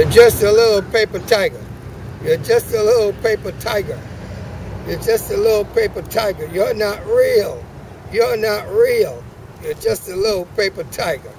You're just a little paper tiger. You're just a little paper tiger. You're just a little paper tiger. You're not real. You're not real. You're just a little paper tiger.